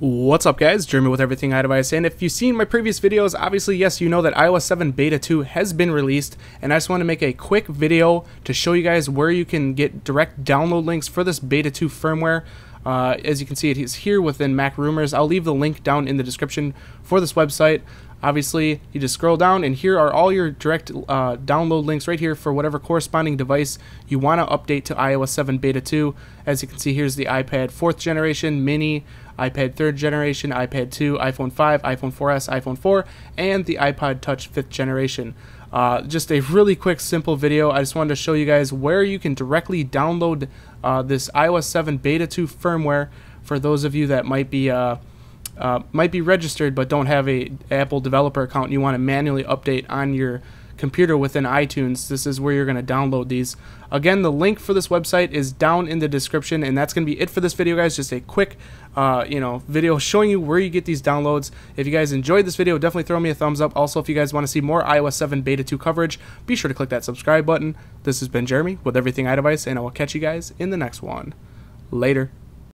What's up guys, Jeremy with Everything iDevice, and if you've seen my previous videos, obviously yes, you know that iOS 7 beta 2 has been released, and I just want to make a quick video to show you guys where you can get direct download links for this beta 2 firmware. As you can see, it is here within Mac Rumors. I'll leave the link down in the description for this website. Obviously, you just scroll down, and here are all your direct download links right here for whatever corresponding device you want to update to iOS 7 beta 2. As you can see, here's the iPad 4th generation, mini, iPad 3rd generation, iPad 2, iPhone 5, iPhone 4S, iPhone 4, and the iPod Touch 5th generation. Just a really quick, simple video. I just wanted to show you guys where you can directly download this iOS 7 beta 2 firmware for those of you that might be registered but don't have a Apple developer account and you want to manually update on your computer within iTunes. This is where you're going to download these. Again, the link for this website is down in the description, and that's going to be it for this video, guys. Just a quick video showing you where you get these downloads. If you guys enjoyed this video, definitely throw me a thumbs up. Also, if you guys want to see more iOS 7 beta 2 coverage, be sure to click that subscribe button. This has been Jeremy with Everything iDevice, and I will catch you guys in the next one. Later.